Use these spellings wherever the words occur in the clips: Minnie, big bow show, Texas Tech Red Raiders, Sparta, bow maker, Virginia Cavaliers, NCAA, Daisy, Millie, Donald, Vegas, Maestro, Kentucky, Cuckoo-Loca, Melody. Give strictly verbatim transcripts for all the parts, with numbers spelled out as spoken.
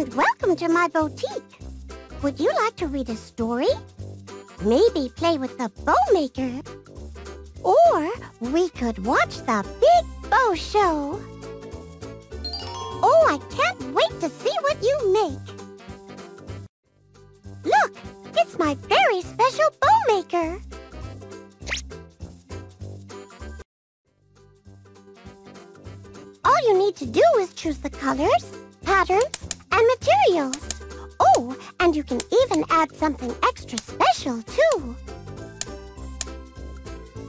and welcome to my boutique. Would you like to read a story? Maybe play with the bow maker? Or we could watch the Big Bow Show. Oh, I can't wait to see what you make. Look, it's my very special bow maker. All you need to do is choose the colors, patterns, and materials. Oh, and you can even add something extra special, too.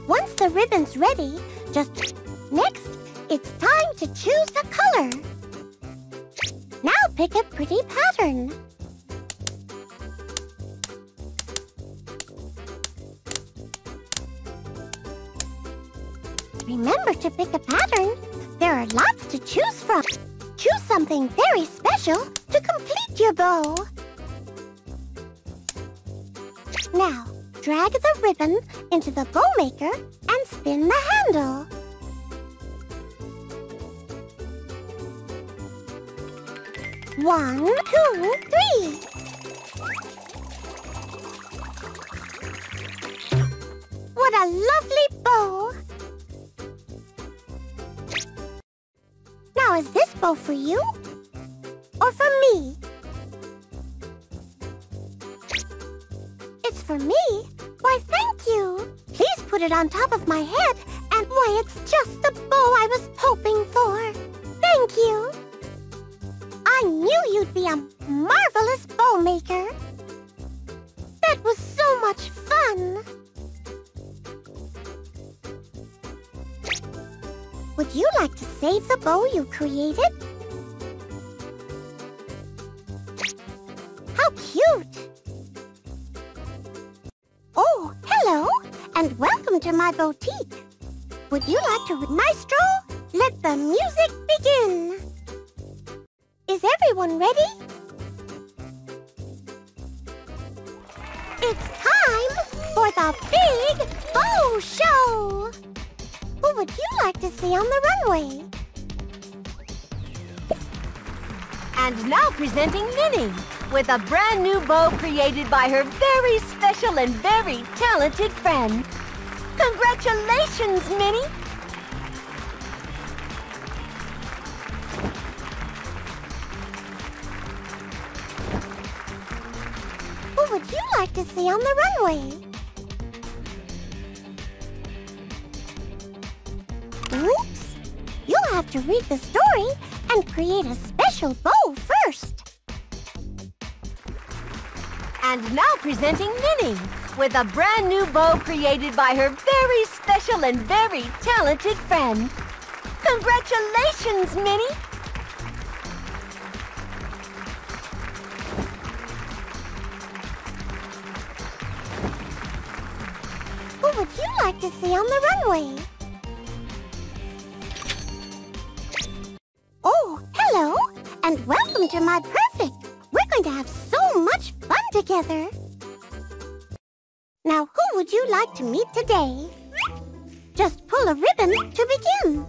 Once the ribbon's ready, just... Next, it's time to choose the color. Now pick a pretty pattern. Remember to pick a pattern. There are lots to choose from. Choose something very special to complete your bow. Now, drag the ribbon into the bow maker and spin the handle. One, two, three. What a lovely bow! Now, is this bow for you? Or for me? It's for me? Why, thank you! Please put it on top of my head, and why, it's just the bow I was hoping for! Thank you! I knew you'd be a marvelous bow maker! That was so much fun! Would you like to save the bow you created? How cute! Oh, hello, and welcome to my boutique. Would you like to... Maestro, let the music begin. Is everyone ready? It's time for the Big Bow Show! Who would you like to see on the runway? And now presenting Minnie with a brand new bow created by her very special and very talented friend. Congratulations, Minnie! Who would you like to see on the runway? Oops! You'll have to read the story and create a special bow first. And now presenting Minnie with a brand new bow created by her very special and very talented friend. Congratulations, Minnie! Who would you like to see on the runway? And welcome to my perfect! We're going to have so much fun together! Now, who would you like to meet today? Just pull a ribbon to begin!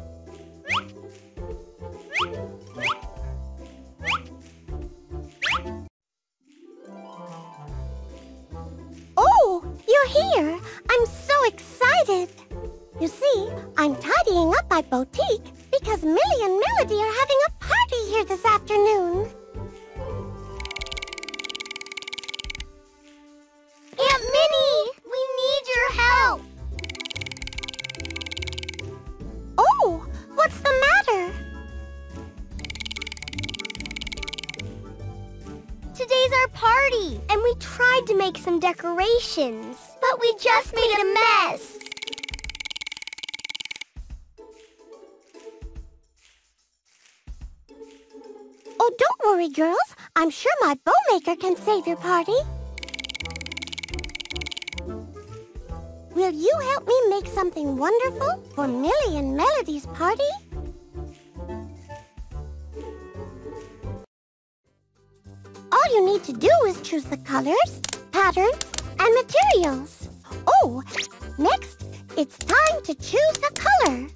Oh, you're here! I'm so excited! You see, I'm tidying up my boutique because Millie and Melody are having a party here this afternoon. Aunt Minnie, we need your help. Oh, what's the matter? Today's our party, and we tried to make some decorations, but we just made a mess. Oh, don't worry, girls. I'm sure my bow maker can save your party. Will you help me make something wonderful for Millie and Melody's party? All you need to do is choose the colors, patterns, and materials. Oh, next, it's time to choose the color.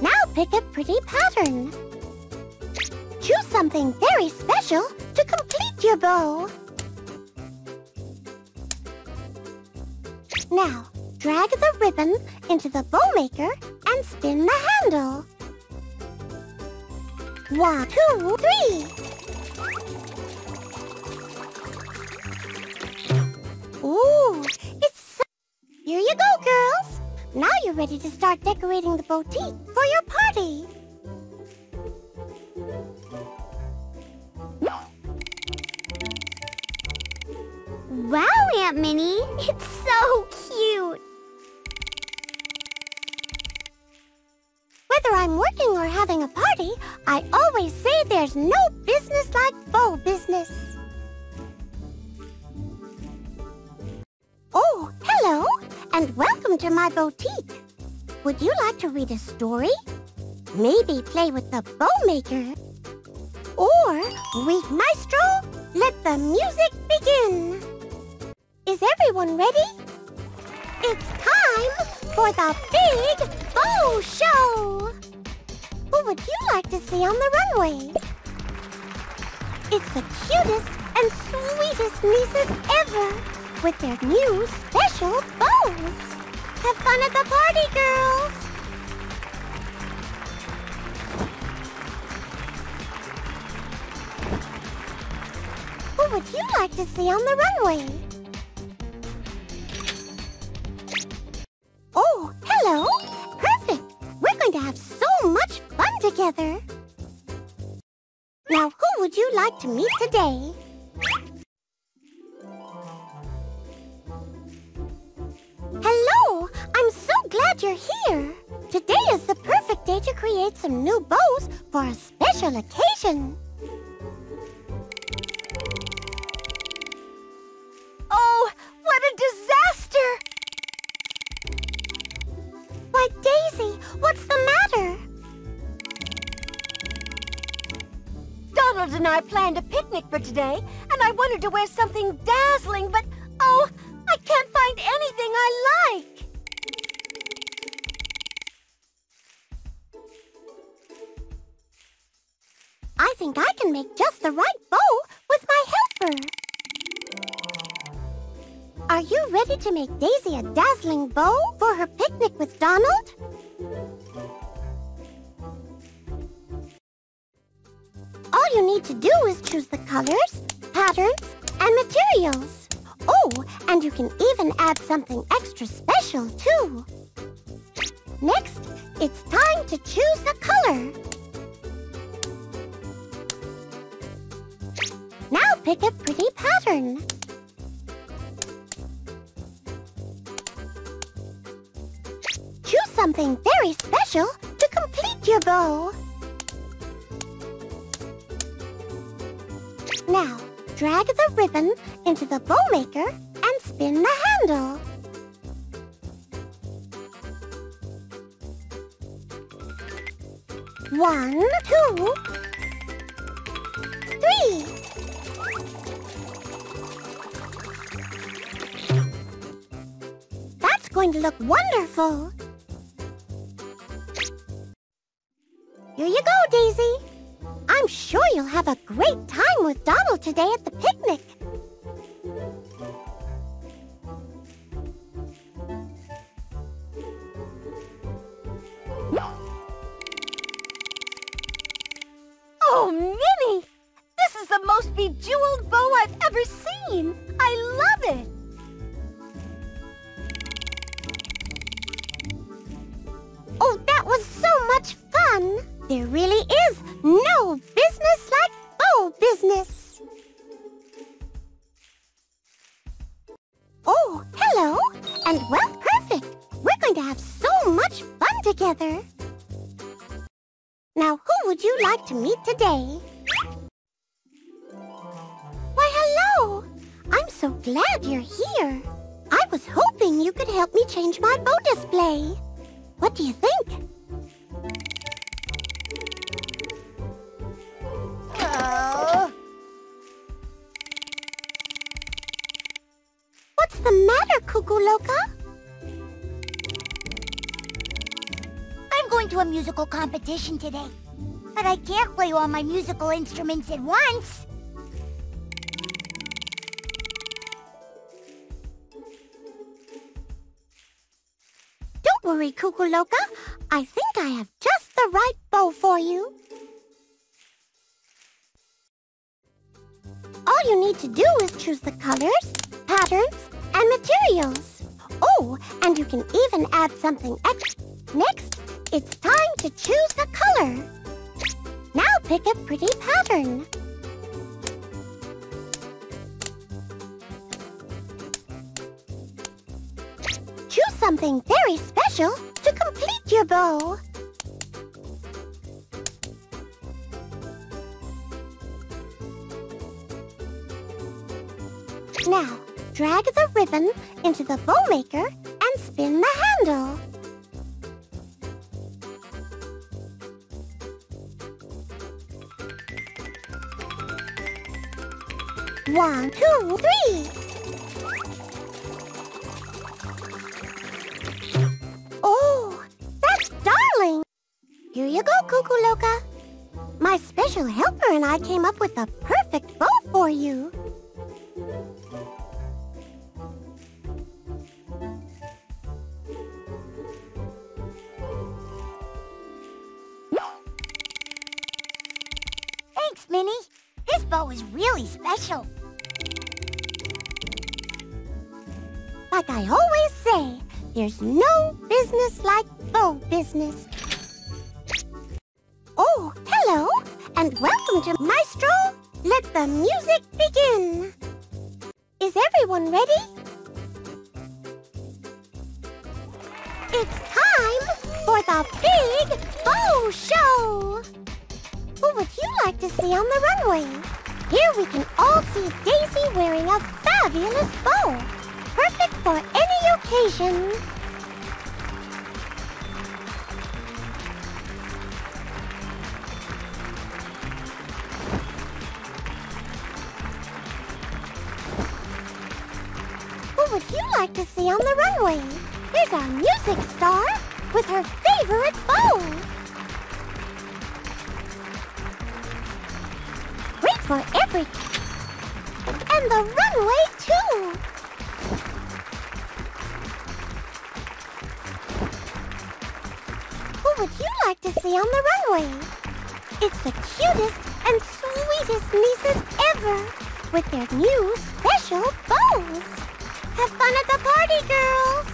Now pick a pretty pattern. choose something very special to complete your bow. Now, drag the ribbon into the bow maker and spin the handle. One, two, three. Ooh, it's so... Here you go, girls. Now you're ready to start decorating the boutique for your party. Wow, Aunt Minnie, it's so cute. Whether I'm working or having a party, I always say there's no business like bow business. Oh, hello, and welcome to my boutique. Would you like to read a story? Maybe play with the bow maker? Or read Maestro? Let the music begin. Is everyone ready? It's time for the Big Bow Show! Who would you like to see on the runway? It's the cutest and sweetest nieces ever with their new special bows! Have fun at the party, girls! Who would you like to see on the runway? Oh, hello! Perfect! We're going to have so much fun together! Now, who would you like to meet today? Hello! I'm so glad you're here! Today is the perfect day to create some new bows for a special occasion! Oh, what a disaster! Why, Daisy, what's the matter? Donald and I planned a picnic for today, and I wanted to wear something dazzling, but, oh, I can't find anything I like. I think I can make just the right bow with my helper. Are you ready to make Daisy a dazzling bow for her picnic with Donald? All you need to do is choose the colors, patterns, and materials. Oh, and you can even add something extra special, too. Next, it's time to choose the color. Now pick a pretty pattern. Choose something very special to complete your bow. Now, drag the ribbon into the bow maker and spin the handle. One, two, three. That's going to look wonderful. Here you go, Daisy. I'm sure you'll have a great time with Donald today at the picnic. Oh, Minnie! This is the most bejeweled bow I've ever seen. I love it. Oh, that was so much fun. There really is no business like bow business. Oh, hello, and well, perfect. We're going to have so much fun together. Now, who would you like to meet today? Why, hello. I'm so glad you're here. I was hoping you could help me change my bow display. What do you think? What's the matter, Cuckoo-Loca? I'm going to a musical competition today. But I can't play all my musical instruments at once. Don't worry, Cuckoo-Loca. I think I have just the right bow for you. All you need to do is choose the colors, patterns, and materials. Oh, and you can even add something extra. Next, it's time to choose a color. Now pick a pretty pattern. Choose something very special to complete your bow. Now, drag the ribbon into the bow maker and spin the handle. One, two, three. Oh, that's darling. Here you go, Cuckoo-Loca. My special helper and I came up with the perfect bow for you. Thanks, Minnie. This bow is really special. Like I always say, there's no business like bow business. Oh, hello, and welcome to Maestro. Let the music begin. Is everyone ready? It's time for the big bow show. Who would you like to see on the runway? Here we can all see Daisy wearing a fabulous bow. Perfect for any occasion. Who would you like to see on the runway? There's our music star with her favorite bow. Great for every... And the runway, too. Who would you like to see on the runway? It's the cutest and sweetest nieces ever with their new special bows. Have fun at the party, girls!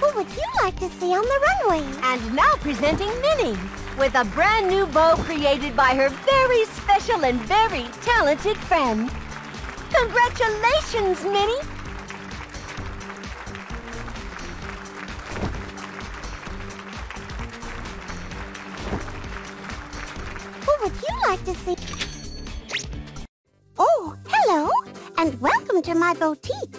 Who would you like to see on the runway? And now presenting Minnie with a brand new bow created by her very special and very talented friend. Congratulations, Minnie! Who would you like to see? Oh, hello, and welcome to my boutique.